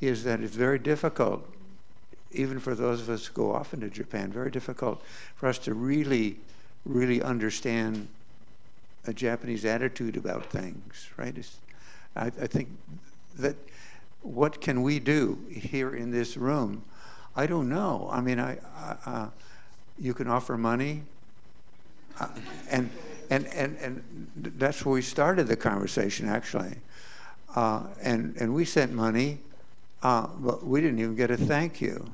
is that it's very difficult, even for those of us who go often to Japan, very difficult for us to really understand a Japanese attitude about things, right? I think that what can we do here in this room? I don't know. I mean, you can offer money, and that's where we started the conversation, actually. And we sent money, but we didn't even get a thank you.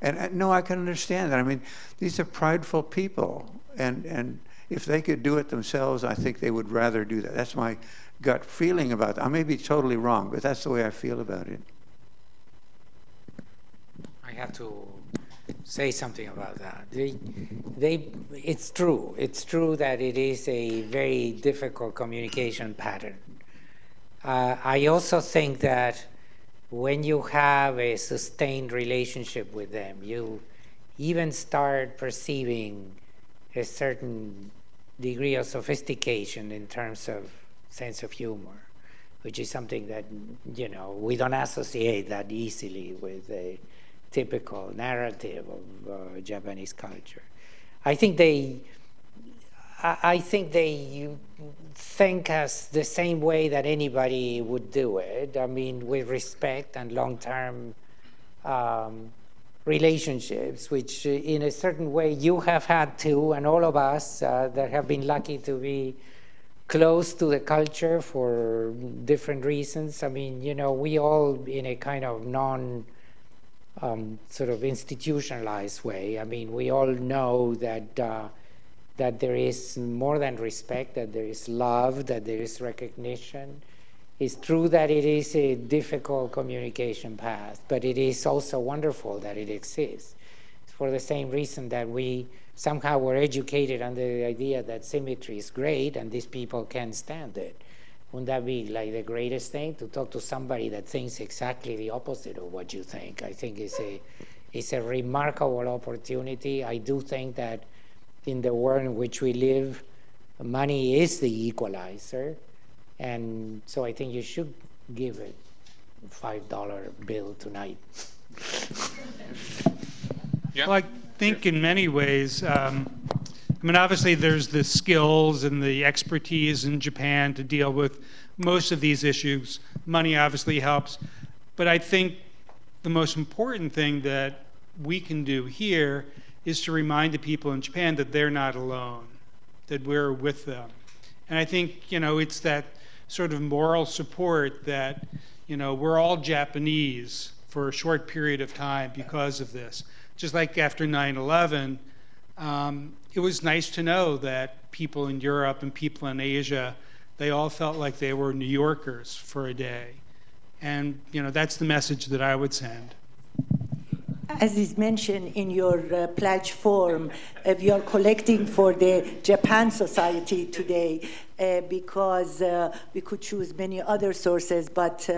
And no, I can understand that. I mean, these are prideful people, and if they could do it themselves, I think they would rather do that. That's my gut feeling about it. I may be totally wrong, but that's the way I feel about it. I have to say something about that. It's true. It's true that it is a very difficult communication pattern. I also think that when you have a sustained relationship with them, you even start perceiving a certain degree of sophistication in terms of sense of humor, which is something that, you know, we don't associate that easily with a typical narrative of Japanese culture. I think they think us the same way that anybody would do it. I mean, with respect and long-term relationships, which in a certain way you have had to, and all of us that have been lucky to be close to the culture for different reasons. I mean, you know, we all in a kind of sort of institutionalized way. I mean, we all know that that there is more than respect, that there is love, that there is recognition. It's true that it is a difficult communication path, but it is also wonderful that it exists. It's for the same reason that we somehow were educated under the idea that symmetry is great and these people can stand it. Wouldn't that be like the greatest thing, to talk to somebody that thinks exactly the opposite of what you think? I think it's a remarkable opportunity. I do think that in the world in which we live, money is the equalizer. And so I think you should give it a $5 bill tonight. Yeah. Well, I think in many ways, I mean, obviously there's the skills and the expertise in Japan to deal with most of these issues. Money obviously helps. But I think the most important thing that we can do here is to remind the people in Japan that they're not alone, that we're with them. And I think, you know, it's that sort of moral support that, you know, we're all Japanese for a short period of time because of this. Just like after 9/11, it was nice to know that people in Europe and people in Asia, they all felt like they were New Yorkers for a day. And, you know, that's the message that I would send. As is mentioned in your platform, we are collecting for the Japan Society today because we could choose many other sources, but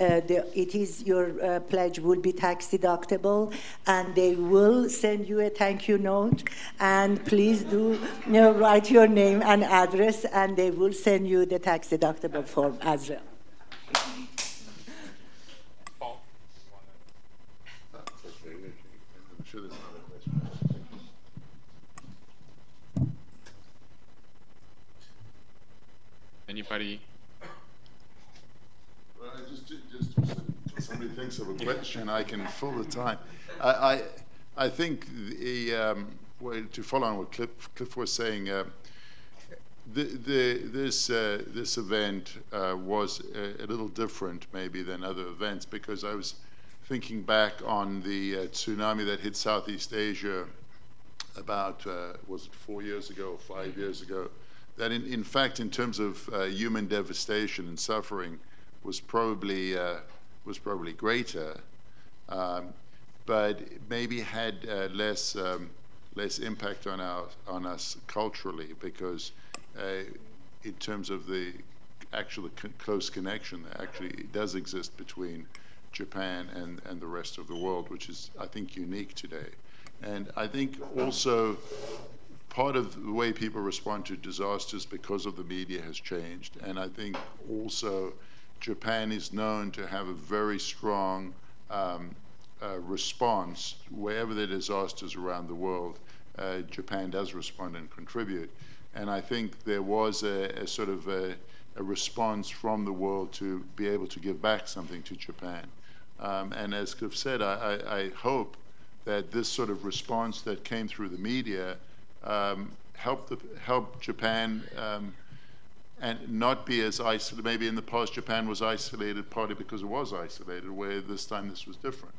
your pledge will be tax deductible, and they will send you a thank you note. And please do write your name and address, and they will send you the tax deductible form as well. Anybody? Well, I just somebody thinks of a question, I can fill the time. I think the well, to follow on what Cliff was saying, this event was a little different maybe than other events, because I was thinking back on the tsunami that hit Southeast Asia about was it 4 years ago or 5 years ago? That in fact, in terms of human devastation and suffering, was probably greater, but maybe had less impact on us culturally, because in terms of the actual close connection that actually does exist between Japan and the rest of the world, which is, I think, unique today. And I think also, part of the way people respond to disasters because of the media has changed. And I think also Japan is known to have a very strong response wherever there are disasters around the world. Japan does respond and contribute, and I think there was a sort of a response from the world to be able to give back something to Japan. And as Cliff said, I hope that this sort of response that came through the media helped Japan and not be as isolated. Maybe in the past Japan was isolated partly because it was isolated, where this time this was different.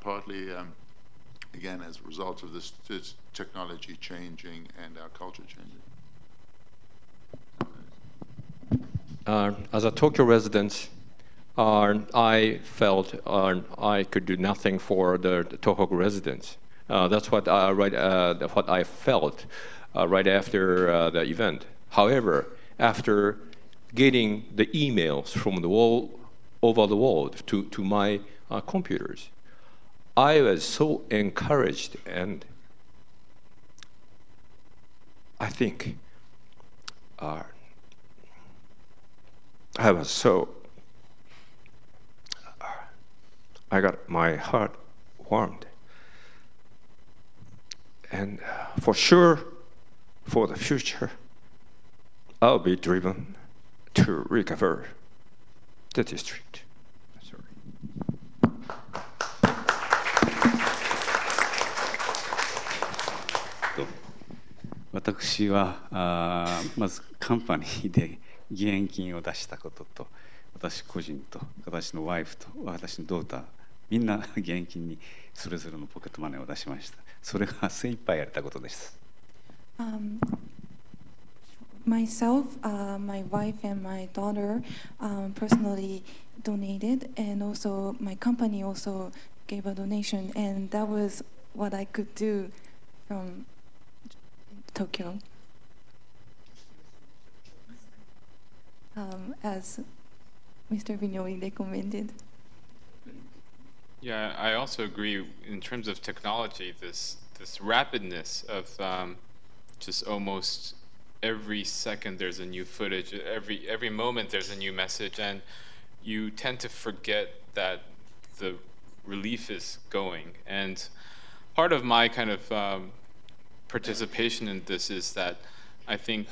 Partly, again, as a result of this technology changing and our culture changing. As a Tokyo resident, I felt I could do nothing for the Tohoku residents. That's what I felt right after the event. However, after getting the emails from the all over the world to my computers, I was so encouraged, and I think I was so, I got my heart warmed. And for sure, for the future, I'll be driven to recover the district. Sorry. Watakushi wa mazu company de 義援金を出したことと、私個人と私のワイフと私のドーター、みんな義援金にそれぞれのポケットマネーを出しました。それが精一杯やれたことです。Myself, my wife and my daughter personally donated, and also my company also gave a donation, and that was what I could do from Tokyo. As Mr. Vignoli recommended. Yeah, I also agree. In terms of technology, this rapidness of just almost every second there's a new footage, every moment there's a new message, and you tend to forget that the relief is going. And part of my kind of participation in this is that I think,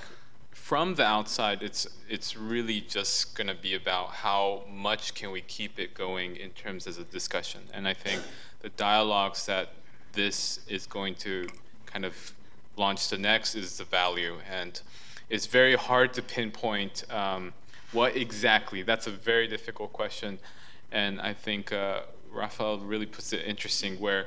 from the outside, it's really just going to be about how much can we keep it going in terms of a discussion. And I think the dialogues that this is going to kind of launch the next is the value. And it's very hard to pinpoint what exactly. That's a very difficult question. And I think Raphael really puts it interesting, where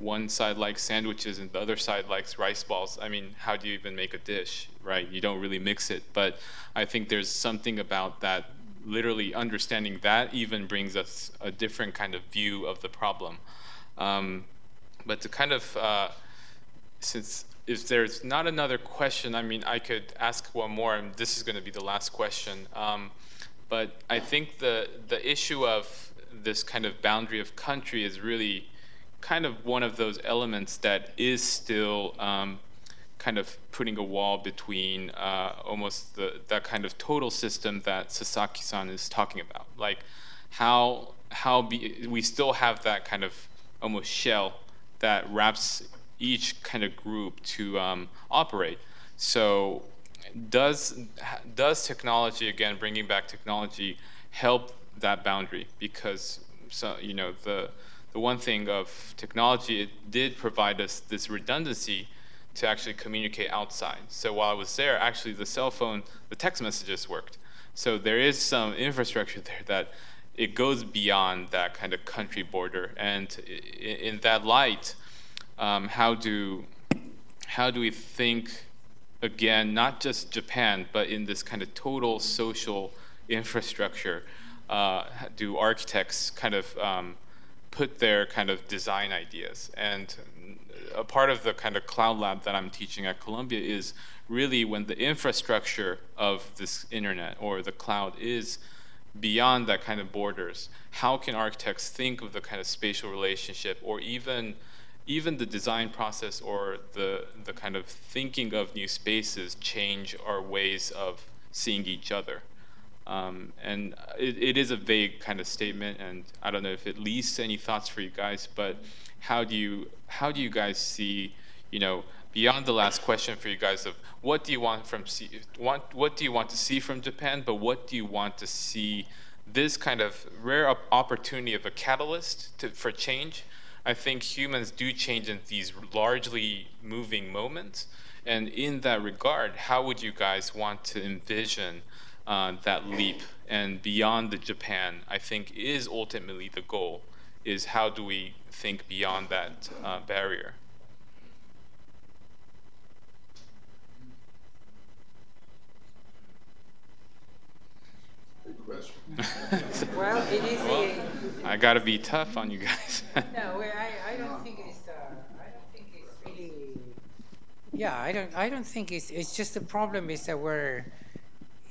one side likes sandwiches and the other side likes rice balls. I mean, how do you even make a dish, right? You don't really mix it. But I think there's something about that, literally understanding that even brings us a different kind of view of the problem. But to kind of, since if there's not another question, I mean, I could ask one more, and this is going to be the last question. But I think the issue of this kind of boundary of country is really kind of one of those elements that is still kind of putting a wall between almost that kind of total system that Sasaki-san is talking about. Like we still have that kind of almost shell that wraps each kind of group to operate. So does technology, again, bringing back technology, help that boundary? Because, so, you know, the one thing of technology, it did provide us this redundancy to actually communicate outside. So while I was there, actually the cell phone, the text messages worked. So there is some infrastructure there that it goes beyond that kind of country border. And in that light, how do we think, again, not just Japan, but in this kind of total social infrastructure, do architects kind of put their kind of design ideas? And a part of the kind of cloud lab that I'm teaching at Columbia is really when the infrastructure of this internet or the cloud is beyond that kind of borders, how can architects think of the kind of spatial relationship, or even the design process, or the kind of thinking of new spaces change our ways of seeing each other? And it is a vague kind of statement, and I don't know if it leaves any thoughts for you guys, but how do you guys see, you know, beyond the last question for you guys of what do you want what do you want to see from Japan, but what do you want to see this kind of rare opportunity of a catalyst for change? I think humans do change in these largely moving moments, and in that regard, how would you guys want to envision that leap? And beyond the Japan, I think, is ultimately the goal, is how do we think beyond that barrier? Well, it is. Well, I gotta be tough on you guys. No, well, I don't think it's. I don't think it's really. Yeah, I don't think it's. It's just the problem is that we're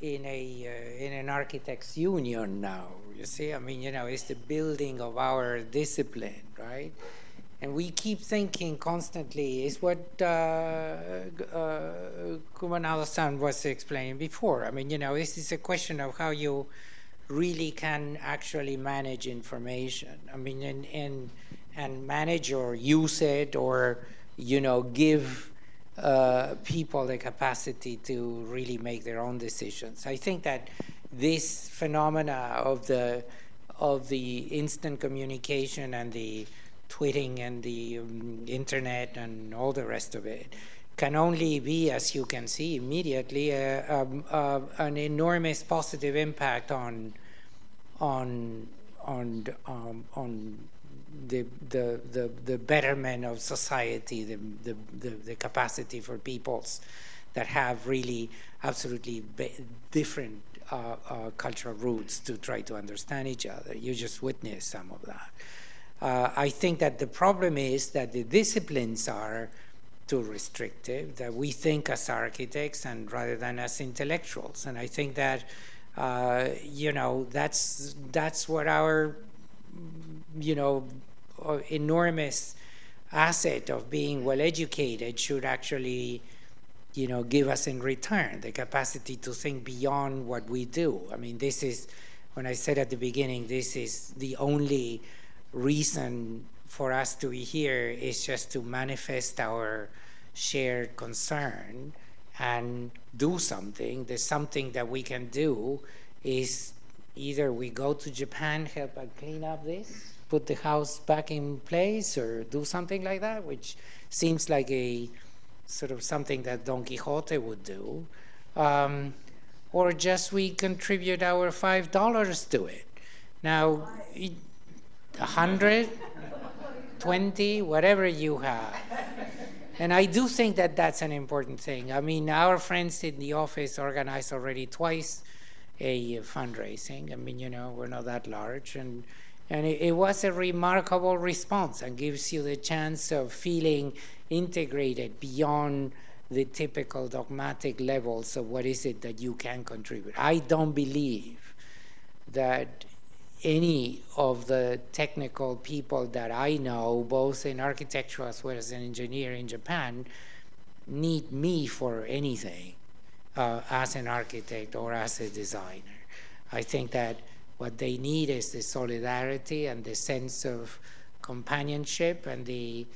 in an architects' union now. You see, I mean, you know, it's the building of our discipline, right? And we keep thinking constantly. Is what Kumansan was explaining before. I mean, you know, this is a question of how you really can actually manage information. I mean, and manage or use it, or you know, give people the capacity to really make their own decisions. I think that this phenomena of the instant communication and the tweeting and the internet and all the rest of it can only be, as you can see immediately, an enormous positive impact on the betterment of society, the capacity for peoples that have really absolutely different cultural roots to try to understand each other. You just witnessed some of that. I think that the problem is that the disciplines are too restrictive, that we think as architects and rather than as intellectuals. And I think that, you know, that's what our, you know, enormous asset of being well-educated should actually, you know, give us in return, the capacity to think beyond what we do. I mean, this is, when I said at the beginning, this is the only reason for us to be here is just to manifest our shared concern and do something. There's something that we can do is either we go to Japan, help and clean up this, put the house back in place, or do something like that, which seems like a sort of something that Don Quixote would do, or just we contribute our $5 to it. Now, 100, 20, whatever you have. And I do think that that's an important thing. I mean, our friends in the office organized already twice a fundraising. I mean, you know, we're not that large. And it was a remarkable response and gives you the chance of feeling integrated beyond the typical dogmatic levels of what is it that you can contribute. I don't believe that any of the technical people that I know, both in architecture as well as an engineer in Japan, need me for anything as an architect or as a designer. I think that what they need is the solidarity and the sense of companionship and the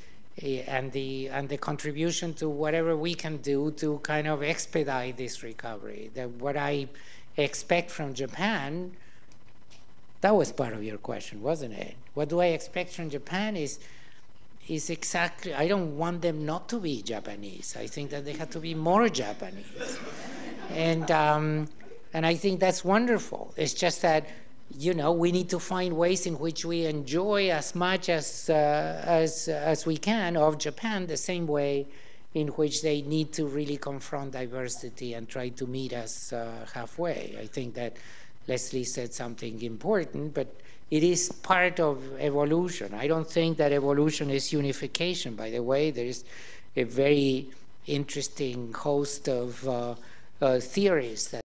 contribution to whatever we can do to kind of expedite this recovery. That what I expect from Japan. That was part of your question, wasn't it? What do I expect from Japan is exactly, I don't want them not to be Japanese. I think that they have to be more Japanese. And I think that's wonderful. It's just that, you know, we need to find ways in which we enjoy as much as we can of Japan, the same way in which they need to really confront diversity and try to meet us halfway. I think that Leslie said something important, but it is part of evolution. I don't think that evolution is unification, by the way. There is a very interesting host of theories that